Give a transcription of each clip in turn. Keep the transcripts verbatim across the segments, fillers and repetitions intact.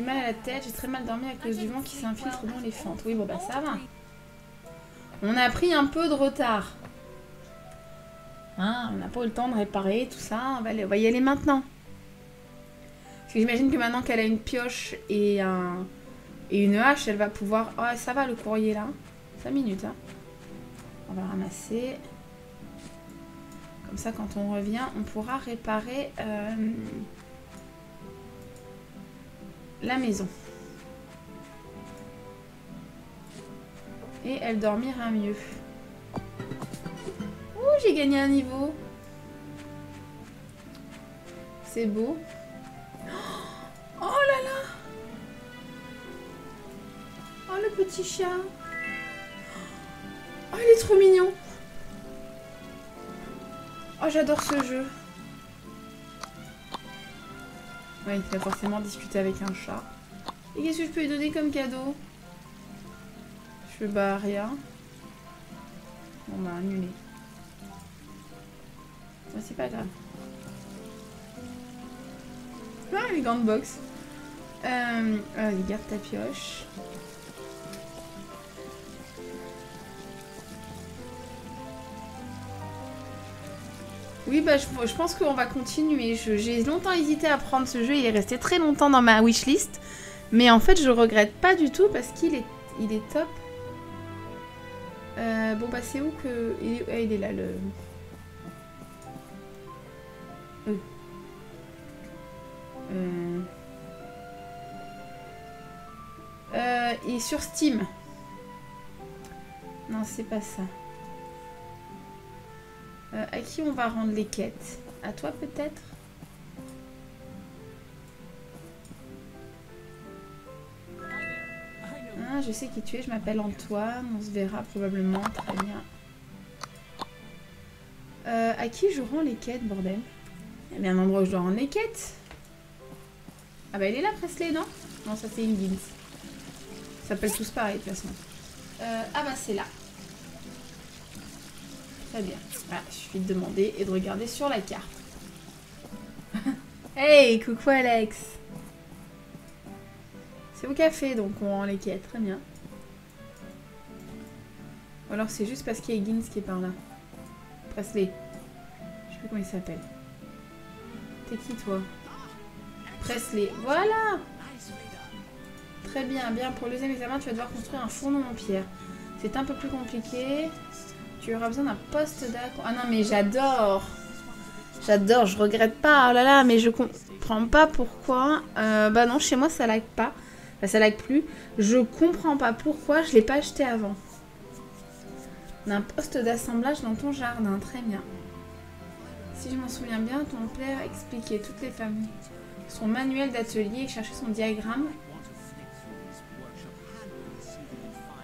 du mal à la tête, j'ai très mal dormi à cause du vent qui s'infiltre dans les fentes. Oui, bon bah ça va. On a pris un peu de retard. Hein, on n'a pas eu le temps de réparer tout ça, on va, aller, on va y aller maintenant. Parce que j'imagine que maintenant qu'elle a une pioche et, un, et une hache, elle va pouvoir... Oh, ça va le courrier là. cinq minutes, hein. On va ramasser. Comme ça, quand on revient, on pourra réparer euh, la maison. Et elle dormira mieux. Ouh, j'ai gagné un niveau. C'est beau. Oh là là. Oh, le petit chat. Oh, il est trop mignon. Oh, j'adore ce jeu. Ouais, il va forcément discuter avec un chat. Et qu'est-ce que je peux lui donner comme cadeau? Je veux bah rien. Bon bah annulé. Ouais, c'est pas grave. Je peux avoir une grande box. Euh, euh, garde ta pioche. Oui, bah, je, je pense qu'on va continuer. J'ai longtemps hésité à prendre ce jeu. Il est resté très longtemps dans ma wishlist. Mais en fait, je regrette pas du tout parce qu'il est, il est top. Euh, bon, bah, c'est où que... Il, ah, il est là, le... Euh. Euh. Euh, il est sur Steam. Non, c'est pas ça. Euh, à qui on va rendre les quêtes? À toi peut-être? Ah, je sais qui tu es, je m'appelle Antoine, on se verra probablement, très bien. Euh, à qui je rends les quêtes, bordel? Il y a bien un endroit où je dois rendre les quêtes. Ah bah il est là, Presley, non? Non, ça c'est une guilde. Ça s'appelle tous pareil de toute façon. Euh, ah bah c'est là. Très bien. Voilà, il suffit de demander et de regarder sur la carte. Hey, coucou Alex. C'est au café, donc on rend les quêtes. Très bien. Ou alors c'est juste parce qu'il y a Higgins qui est par là. Presley. Je sais plus comment il s'appelle. T'es qui toi? Presley. Voilà. Très bien, bien. Pour le deuxième examen, tu vas devoir construire un fondement en pierre. C'est un peu plus compliqué. Tu auras besoin d'un poste d'accord. Ah non, mais j'adore. J'adore, je regrette pas. Oh là là, mais je comprends pas pourquoi. Euh, bah non, chez moi, ça lag pas. Enfin, ça lag plus. Je comprends pas pourquoi je l'ai pas acheté avant. D'un poste d'assemblage dans ton jardin. Très bien. Si je m'en souviens bien, ton père expliquait toutes les familles. Son manuel d'atelier et cherchait son diagramme.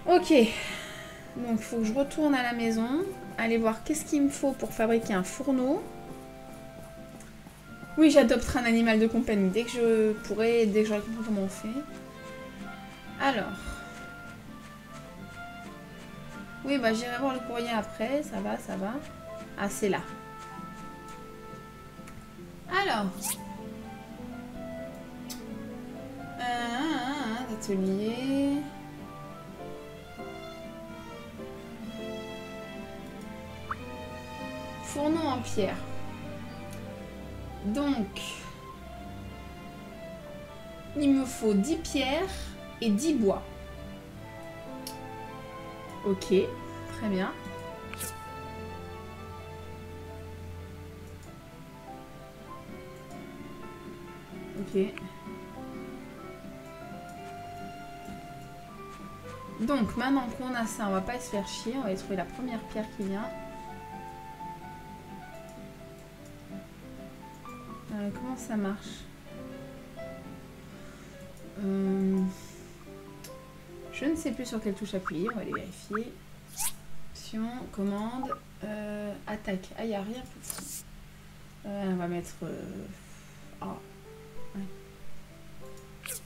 Ok. Donc, il faut que je retourne à la maison, aller voir qu'est-ce qu'il me faut pour fabriquer un fourneau. Oui, j'adopterai un animal de compagnie dès que je pourrai, dès que j'aurai compris comment on fait. Alors. Oui, bah j'irai voir le courrier après, ça va, ça va. Ah, c'est là. Alors. Euh, un, un, un atelier... Fourneau en pierre. Donc, il me faut dix pierres et dix bois. Ok, très bien. Ok. Donc, maintenant qu'on a ça, on va pas se faire chier. On va aller trouver la première pierre qui vient. Comment ça marche? euh, Je ne sais plus sur quelle touche appuyer. On va aller vérifier. Option, commande, euh, attaque. Ah, il n'y a rien pour ça. Euh, on va mettre... Euh, oh. Ouais.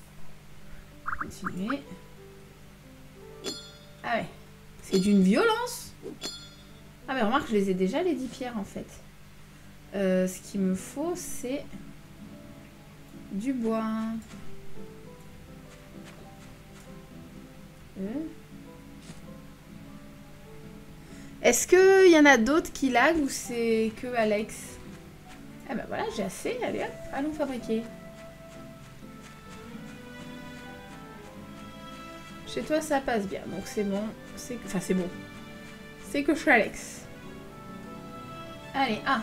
Continuer. Ah ouais. C'est d'une violence. Ah mais remarque, je les ai déjà les dix pierres en fait. Euh, ce qu'il me faut, c'est du bois. Est-ce qu'il y en a d'autres qui lag ou c'est que Alex? Ah bah voilà, j'ai assez. Allez hop, allons fabriquer. Chez toi, ça passe bien. Donc c'est bon. Enfin, c'est bon. C'est que je suis Alex. Allez, ah.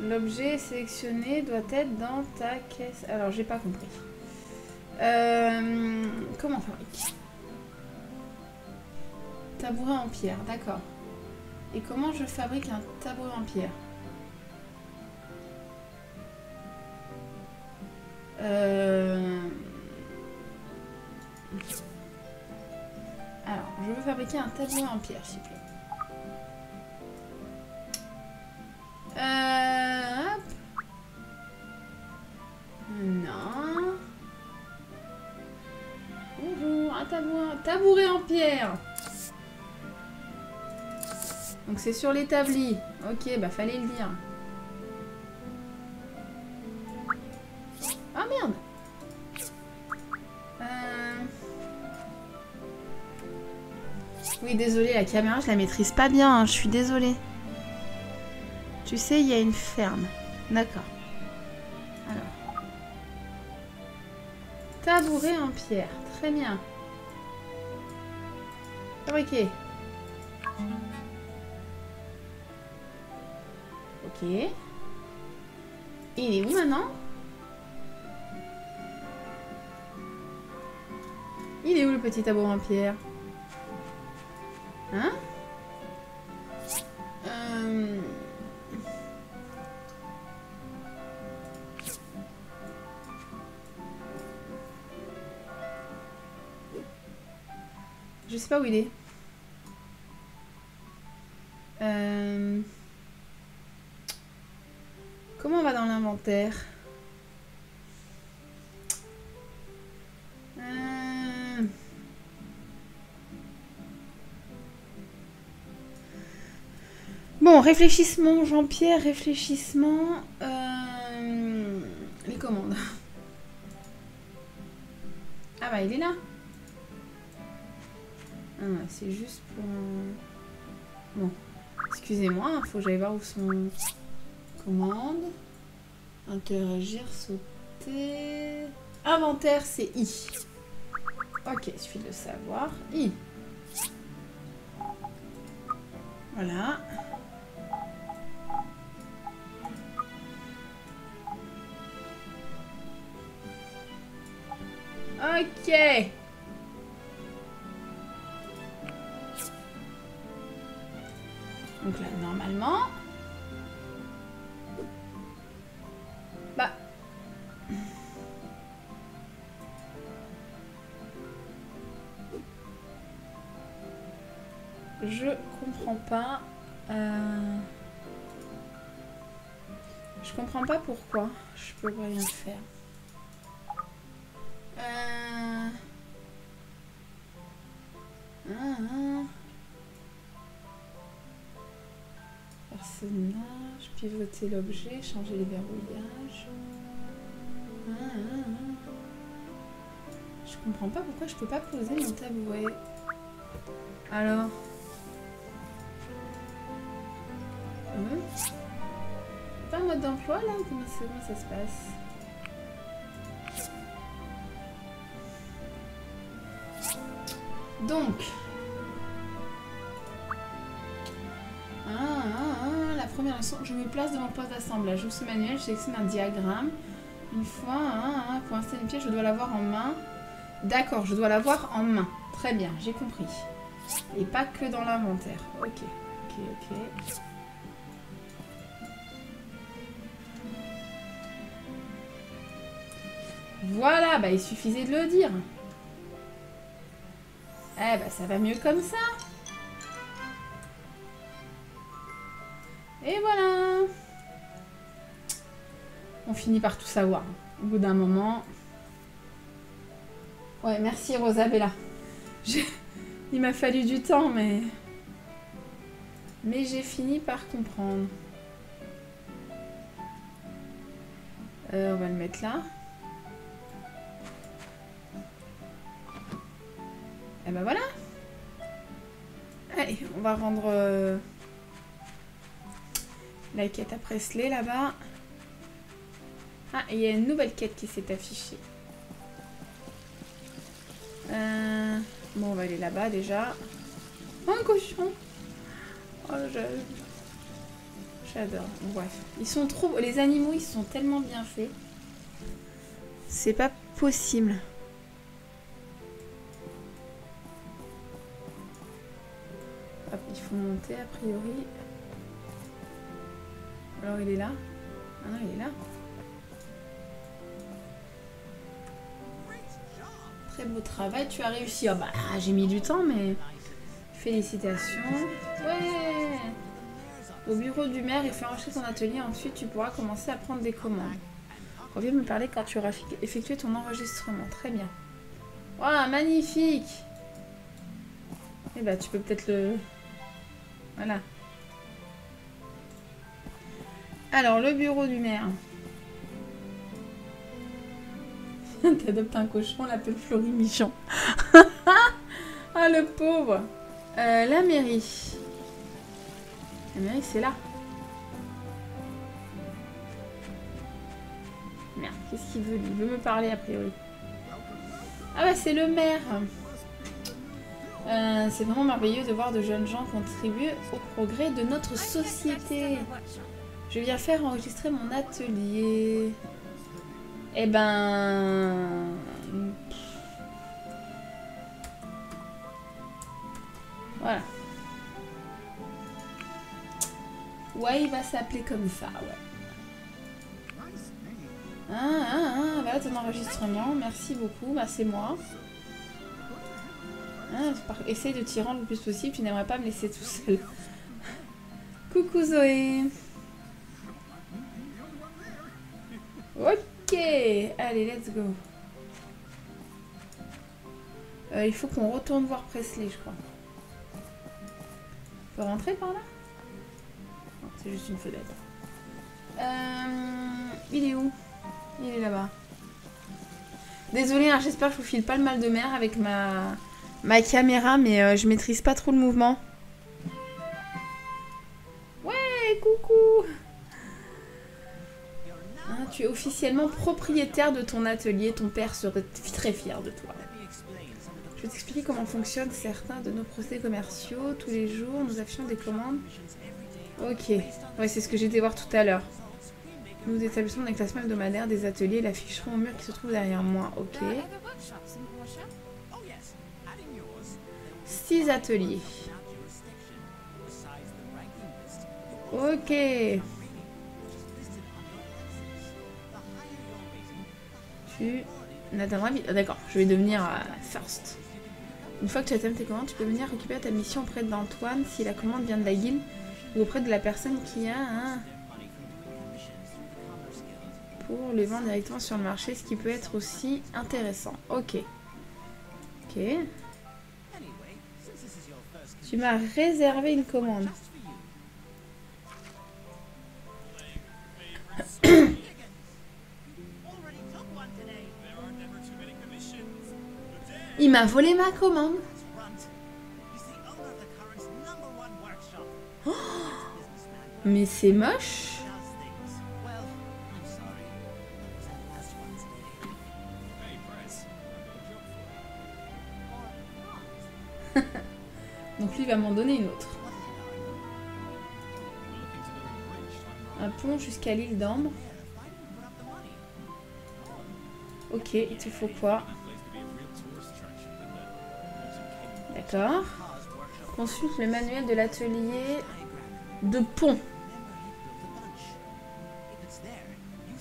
L'objet sélectionné doit être dans ta caisse. Alors, j'ai pas compris. Euh, comment on fabrique? Tabouret en pierre, d'accord. Et comment je fabrique un tabouret en pierre? euh... Alors, je veux fabriquer un tabouret en pierre, s'il vous plaît. Euh... Hop. Non. Ouh, un tabouret, tabouret en pierre. Donc c'est sur l'établi. Ok, bah fallait le dire. Ah merde. Euh... Oui, désolée, la caméra, je la maîtrise pas bien, hein, je suis désolée. Tu sais, il y a une ferme. D'accord. Alors. Tabouret en pierre. Très bien. Fabriqué. Ok. Il est où maintenant? Il est où le petit tabouret en pierre? Hein? euh... Je sais pas où il est. Euh... Comment on va dans l'inventaire? euh... Bon, réfléchissement, Jean-Pierre, réfléchissement. Euh... Les commandes. Ah bah, il est là. Ah, c'est juste pour... Bon, excusez-moi, il faut que j'aille voir où sont... Commande, interagir, sauter, inventaire, c'est I. Ok, il suffit de le savoir. I. Voilà. Ok. Donc là, normalement... Bah. Je comprends pas. Euh... Je comprends pas pourquoi je peux pas rien faire. Euh... Ah. Personnage, pivoter l'objet, changer les verrouillages. Ah, ah, ah. Je comprends pas pourquoi je peux pas poser mon tabouret. Alors. Hum. Pas un mode d'emploi là? Comment ça se passe? Donc. Première leçon, je me place devant le poste d'assemblage. J'ouvre ce manuel, je sélectionne un diagramme. Une fois, hein, hein, pour installer une pièce, je dois l'avoir en main. D'accord, je dois l'avoir en main. Très bien, j'ai compris. Et pas que dans l'inventaire. Ok, ok, ok. Voilà, bah il suffisait de le dire. Eh bah ça va mieux comme ça. Et voilà. On finit par tout savoir. Au bout d'un moment... Ouais, merci Rosabella. Je... Il m'a fallu du temps, mais... Mais j'ai fini par comprendre. Euh, on va le mettre là. Et ben voilà. Allez, on va rendre euh, la quête à Presley là-bas. Ah, il y a une nouvelle quête qui s'est affichée. Euh, bon, on va aller là-bas déjà. Oh, un cochon. Oh, j'adore. Bref, ils sont trop... Les animaux, ils sont tellement bien faits. C'est pas possible. Hop, il faut monter a priori. Alors il est là. Ah non, il est là. Très beau travail, tu as réussi. Ah bah, j'ai mis du temps, mais... Félicitations. Ouais. Au bureau du maire, il faut enregistrer ton atelier. Ensuite, tu pourras commencer à prendre des commandes. Reviens me parler quand tu auras effectué ton enregistrement. Très bien. Waouh, magnifique. Eh bah, tu peux peut-être le... Voilà. Alors, le bureau du maire. T'adoptes un cochon, l'appelle Florimichon. Ah, le pauvre. Euh, la mairie. La mairie, c'est là. Merde, qu'est-ce qu'il veut? Il veut me parler, a priori. Ah bah, c'est le maire. Euh, c'est vraiment merveilleux de voir de jeunes gens contribuer au progrès de notre société. Je viens faire enregistrer mon atelier. Eh ben... Voilà. Ouais, il va s'appeler comme ça, ouais. Ah, ah, ah, voilà ton enregistrement. Merci beaucoup, bah c'est moi. Ah, essaye de t'y rendre le plus possible, tu n'aimerais pas me laisser tout seul. Coucou Zoé. Ok, allez, let's go. Euh, il faut qu'on retourne voir Presley, je crois. On peut rentrer par là? C'est juste une fenêtre. Euh, il est où? Il est là-bas. Désolée, hein, j'espère que je vous file pas le mal de mer avec ma, ma caméra, mais euh, je maîtrise pas trop le mouvement. Ouais, coucou. Hein, tu es officiellement propriétaire de ton atelier. Ton père serait très fier de toi. Je vais t'expliquer comment fonctionnent certains de nos procédés commerciaux. Tous les jours, nous affichons des commandes. Ok, ouais, c'est ce que j'ai été voir tout à l'heure. Nous établissons des classements hebdomadaires des ateliers et l'afficherons au mur qui se trouve derrière moi. Ok. Six ateliers. Ok. Tu n'atteindras vite. Ah, d'accord, je vais devenir euh, first. Une fois que tu as terminé tes commandes, tu peux venir récupérer ta mission auprès d'Antoine si la commande vient de la guilde. Ou auprès de la personne qui a un... Pour les vendre directement sur le marché, ce qui peut être aussi intéressant. Ok. Ok. Tu m'as réservé une commande. Il m'a volé ma commande. Oh, mais c'est moche. Donc lui il va m'en donner une autre. Un pont jusqu'à l'île d'Ambre. Ok, il te faut quoi? D'accord. Consulte le manuel de l'atelier de pont.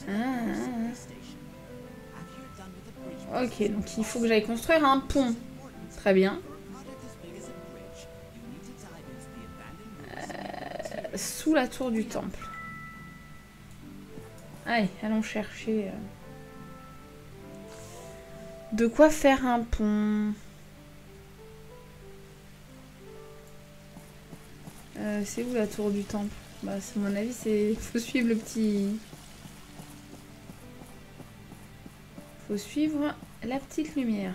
Ah. Ok, donc il faut que j'aille construire un pont. Très bien. Euh, sous la tour du temple. Allez, allons chercher... De quoi faire un pont ? Euh, c'est où la tour du temple? Bah, c'est mon avis, c'est... Faut suivre le petit... Faut suivre la petite lumière.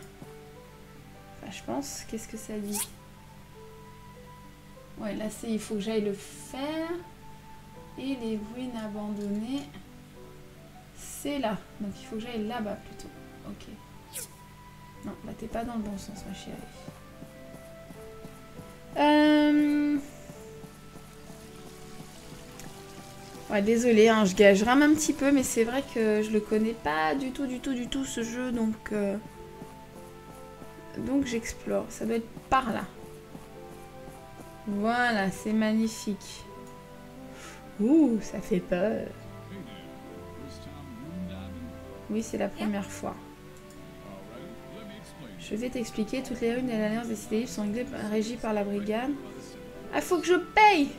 Enfin, je pense. Qu'est-ce que ça dit? Ouais, là c'est il faut que j'aille le faire. Et les ruines abandonnées, c'est là. Donc il faut que j'aille là-bas plutôt. Ok. Non, là t'es pas dans le bon sens, ma chérie. Euh... Ouais, désolé, hein, je gage rame un petit peu, mais c'est vrai que je le connais pas du tout, du tout, du tout ce jeu, donc euh... donc j'explore. Ça doit être par là. Voilà, c'est magnifique. Ouh, ça fait peur. Oui, c'est la première fois. Je vais t'expliquer. Toutes les runes de l'Alliance des Cités Libres sont régies par la brigade. Ah, faut que je paye!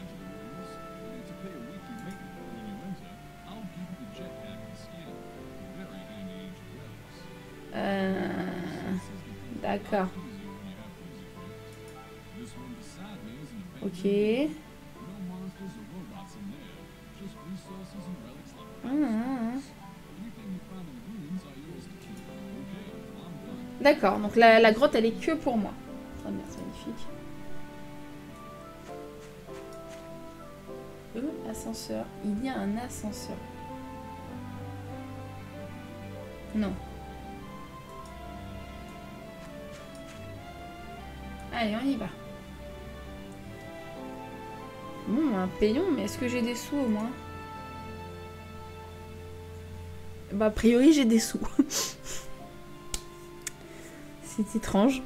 Euh... D'accord. Ok. Ah. D'accord, donc la, la grotte elle est que pour moi. Très bien, c'est magnifique. Euh, ascenseur. Il y a un ascenseur. Non. Allez, on y va. Bon, un payon, mais est-ce que j'ai des sous au moins? Bah, a priori, j'ai des sous. C'est étrange.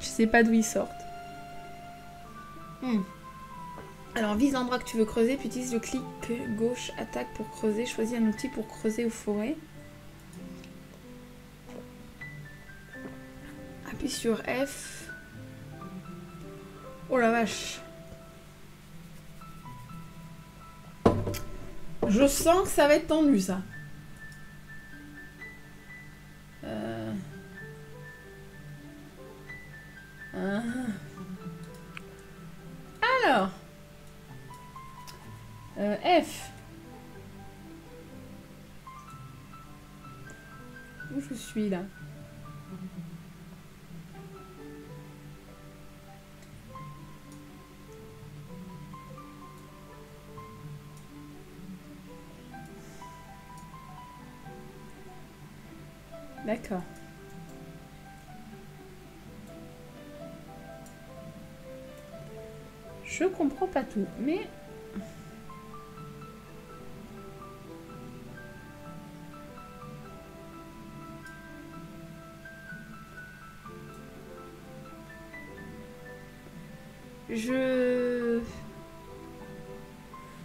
Je sais pas d'où ils sortent. Hmm. Alors, vise l'endroit que tu veux creuser, puis utilise le clic gauche attaque pour creuser. Choisis un outil pour creuser ou forer. Appuie sur F. Oh la vache! Je sens que ça va être tendu, ça. Euh... Ah. Alors. Euh, F. Où je suis, là? D'accord. Je comprends pas tout, mais... Je...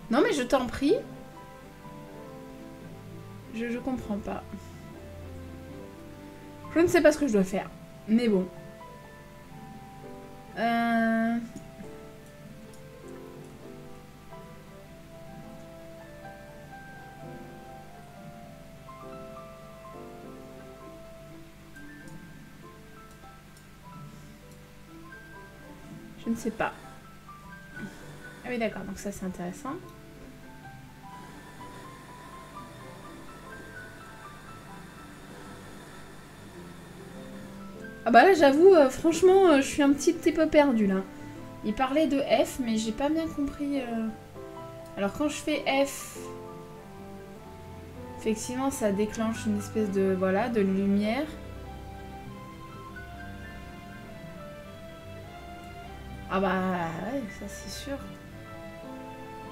Non mais je t'en prie. Je, je comprends pas. Je ne sais pas ce que je dois faire, mais bon. Euh... Je ne sais pas. Ah oui, d'accord, donc ça c'est intéressant. Bah là j'avoue, euh, franchement, euh, je suis un petit peu perdue là. Il parlait de F, mais j'ai pas bien compris. Euh... Alors quand je fais F, effectivement ça déclenche une espèce de, voilà, de lumière. Ah bah ouais, ça c'est sûr.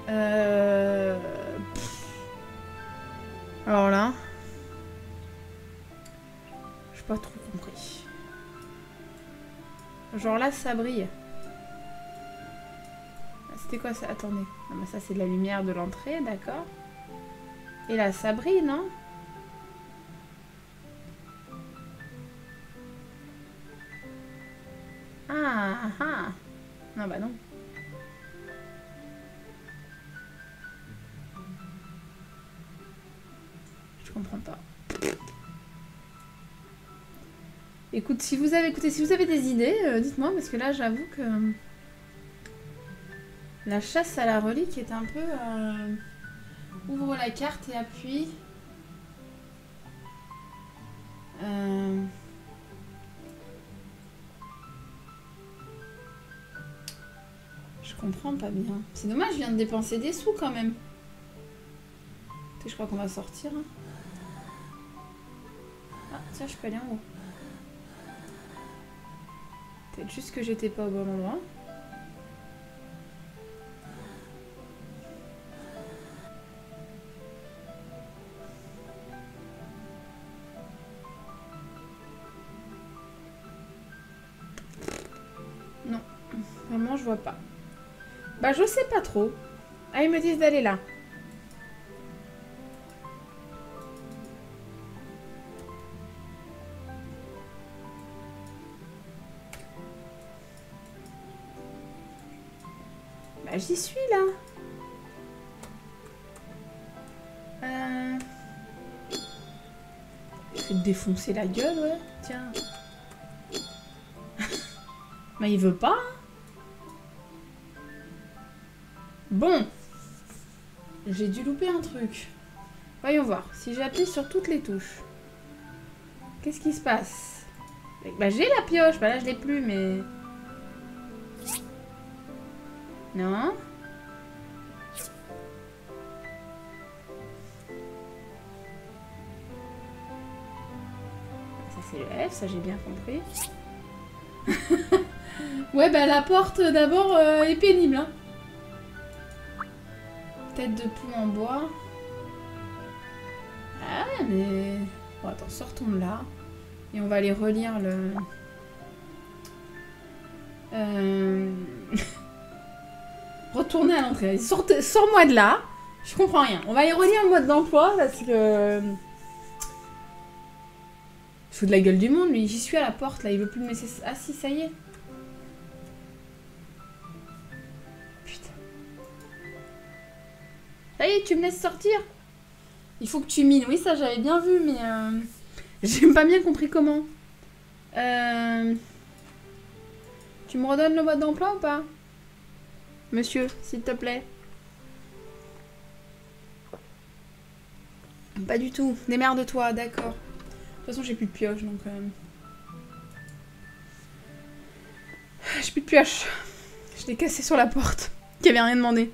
Euh... Alors là, j'ai pas trop compris. Genre là, ça brille. Ah, c'était quoi ça? Attendez. Non, mais ça, c'est de la lumière de l'entrée, d'accord. Et là, ça brille, non? Ah, ah. Non, bah non. Je comprends pas. Écoute, si vous avez écoutez, si vous avez des idées, euh, dites-moi, parce que là, j'avoue que la chasse à la relique est un peu... Euh... Ouvre la carte et appuie. Euh... Je comprends pas bien. C'est dommage, je viens de dépenser des sous quand même. Je crois qu'on va sortir. Ah, tiens, je peux aller en haut. Peut-être juste que j'étais pas au bon endroit. Non, vraiment je vois pas. Bah je sais pas trop. Ah, ils me disent d'aller là. Bah j'y suis là. Euh... Je vais te défoncer la gueule, ouais. Tiens. Mais il veut pas. Bon. J'ai dû louper un truc. Voyons voir. Si j'appuie sur toutes les touches. Qu'est-ce qui se passe? Bah j'ai la pioche. Bah là je l'ai plus, mais... Non. Ça c'est le F, ça j'ai bien compris. Ouais bah la porte d'abord euh, est pénible hein. Tête de poule en bois. Ah mais... Bon attends, sortons de là. Et on va aller relire le... Euh... Retourner à l'entrée. Sors-moi de là. Je comprends rien. On va y relire le mode d'emploi parce que... Je fous de la gueule du monde, mais j'y suis à la porte là. Il veut plus me laisser... Ah si, ça y est. Putain. Ça y est, tu me laisses sortir. Il faut que tu mines. Oui, ça j'avais bien vu, mais... Euh... J'ai pas bien compris comment. Euh... Tu me redonnes le mode d'emploi ou pas ? Monsieur, s'il te plaît. Pas du tout. Démerde-toi, d'accord. De toute façon, j'ai plus de pioche, donc... Euh... J'ai plus de pioche. Je l'ai cassé sur la porte, qui avait rien demandé.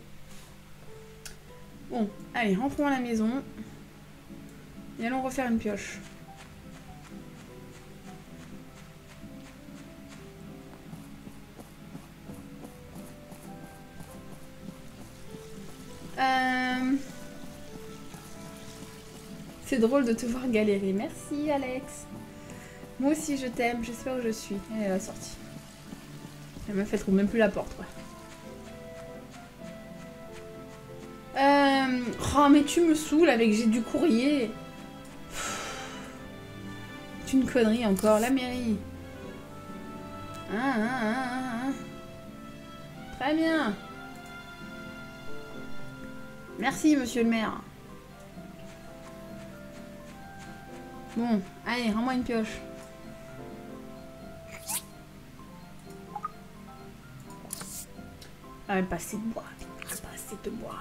Bon, allez, rentrons à la maison. Et allons refaire une pioche. Euh... C'est drôle de te voir galérer. Merci Alex. Moi aussi je t'aime, j'espère où je suis. Elle est à la sortie. Elle m'a fait trouver même plus la porte. Ouais. Euh... Oh mais tu me saoules avec j'ai du courrier. C'est une connerie encore, la mairie. Ah, ah, ah, ah. Très bien. Merci, monsieur le maire. Bon, allez, rends-moi une pioche. Ah, pas assez de bois, pas assez de bois.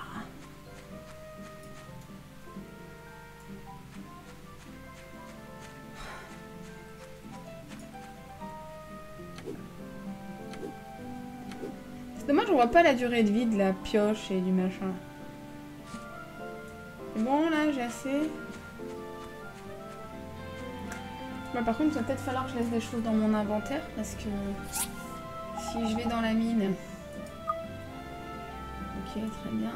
C'est dommage, on voit pas la durée de vie de la pioche et du machin. Bon, là, j'ai assez. Bah, par contre, il va peut-être falloir que je laisse des choses dans mon inventaire, parce que si je vais dans la mine... Ok, très bien.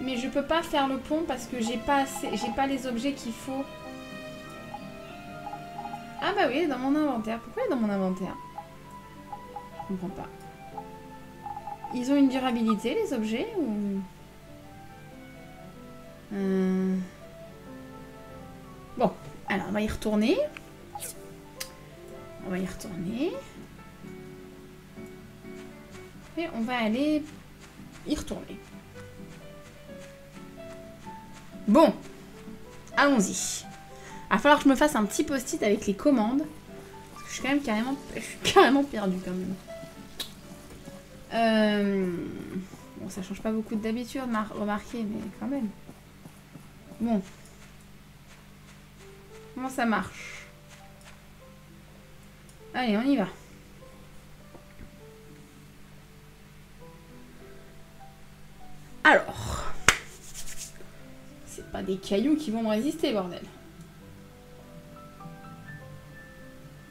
Mais je peux pas faire le pont parce que j'ai pas assez... j'ai pas les objets qu'il faut. Ah bah oui, elle est dans mon inventaire. Pourquoi elle est dans mon inventaire ? Je comprends pas. Ils ont une durabilité, les objets, ou... Euh... Bon, alors on va y retourner. On va y retourner. Et on va aller y retourner. Bon, allons-y. Il va falloir que je me fasse un petit post-it avec les commandes. Parce que je suis quand même carrément, je suis carrément perdue quand même. Euh... Bon, ça change pas beaucoup d'habitude, remarquez, mais quand même. Bon. Comment ça marche? Allez, on y va. Alors. C'est pas des cailloux qui vont me résister, bordel.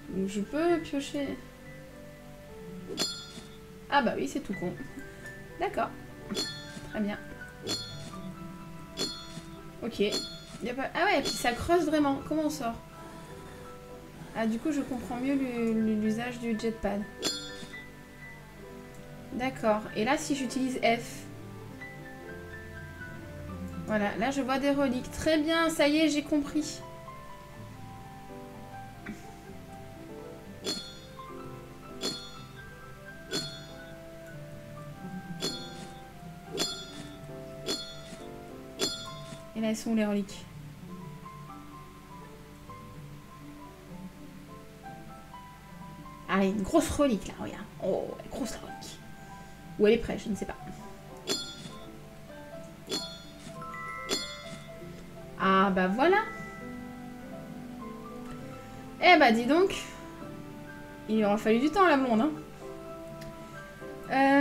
Donc je peux piocher. Ah bah oui, c'est tout con. D'accord. Très bien. Ok. Y a pas... Ah ouais, et puis ça creuse vraiment. Comment on sort? Ah du coup, je comprends mieux l'usage du jetpad. D'accord. Et là, si j'utilise F... Voilà, là je vois des reliques. Très bien, ça y est, j'ai compris. Et là, elles sont où les reliques? Ah, il y a une grosse relique là, regarde. Oh, elle est grosse la relique. Ou elle est prête, je ne sais pas. Ah bah voilà. Eh bah dis donc. Il aura fallu du temps la blonde, hein.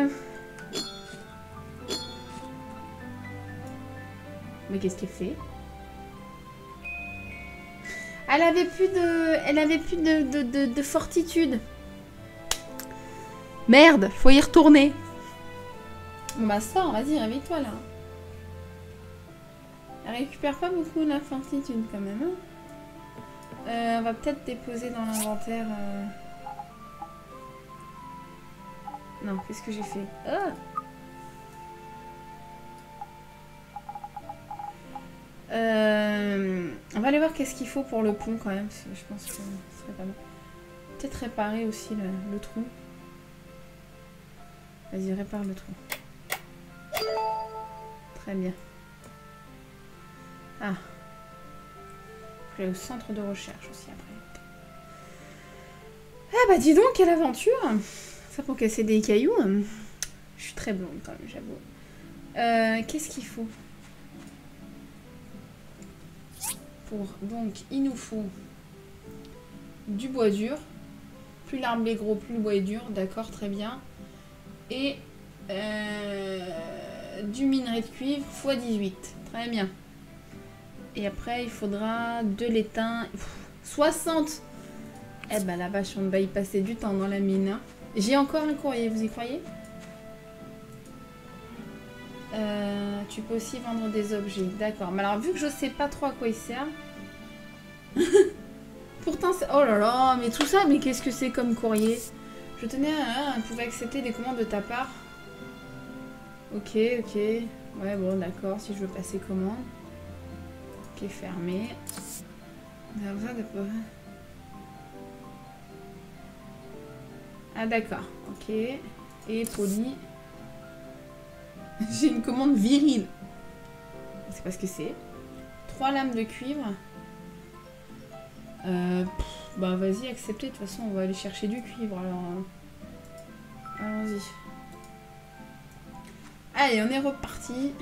Euh... Mais qu'est-ce qu'elle fait? Elle avait plus de... Elle avait plus de, de, de, de fortitude. Merde, faut y retourner. Bon bah sors, vas-y, réveille-toi là. Elle récupère pas beaucoup la fortitude quand même. Hein euh, on va peut-être déposer dans l'inventaire. Euh... Non, qu'est-ce que j'ai fait? Oh euh... On va aller voir qu'est-ce qu'il faut pour le pont quand même. Parce que je pense que ce serait pas mal. Peut-être réparer aussi le, le trou. Vas-y, répare le trou. Très bien. Ah. Je vais au centre de recherche aussi après. Ah bah dis donc, quelle aventure! Ça pour casser des cailloux. Je suis très blonde quand même, j'avoue. Euh, Qu'est-ce qu'il faut? Pour donc, il nous faut du bois dur. Plus l'arbre est gros, plus le bois est dur. D'accord, très bien. Et euh, du minerai de cuivre fois dix-huit. Très bien. Et après, il faudra de l'étain. soixante! Eh ben la vache, on va y passer du temps dans la mine. Hein. J'ai encore un courrier, vous y croyez? euh, Tu peux aussi vendre des objets. D'accord. Mais alors, vu que je sais pas trop à quoi ils servent. Pourtant, c'est... Oh là là, mais tout ça, mais qu'est-ce que c'est comme courrier? Je tenais à... On pouvait accepter des commandes de ta part. Ok, ok. Ouais, bon, d'accord, si je veux passer commande. Est fermé. Ah d'accord, ok. Et poli. J'ai une commande virile. Je sais pas ce que c'est. Trois lames de cuivre. Euh, pff, bah vas-y, acceptez. De toute façon, on va aller chercher du cuivre. Alors, euh, allons-y. Allez, on est reparti.